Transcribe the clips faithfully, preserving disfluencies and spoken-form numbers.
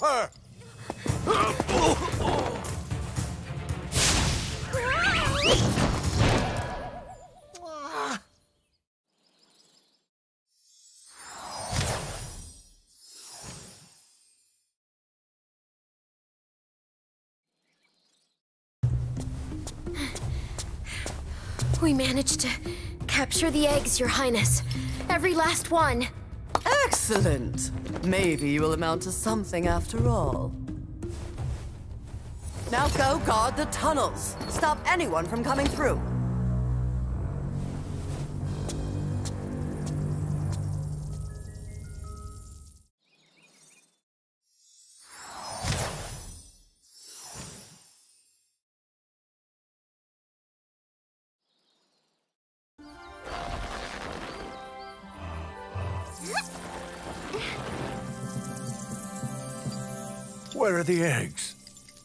Her. We managed to capture the eggs, Your Highness. Every last one. Excellent! Maybe you will amount to something after all. Now go guard the tunnels! Stop anyone from coming through! Where are the eggs?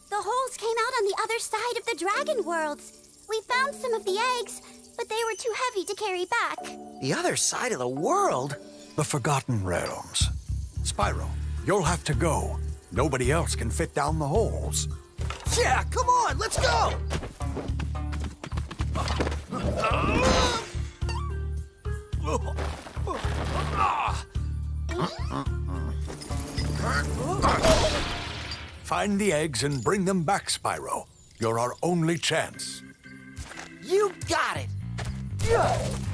The holes came out on the other side of the Dragon Worlds. We found some of the eggs, but they were too heavy to carry back. The other side of the world? The Forgotten Realms. Spyro, you'll have to go. Nobody else can fit down the holes. Yeah, come on, let's go! Find the eggs and bring them back, Spyro. You're our only chance. You got it! Yeah.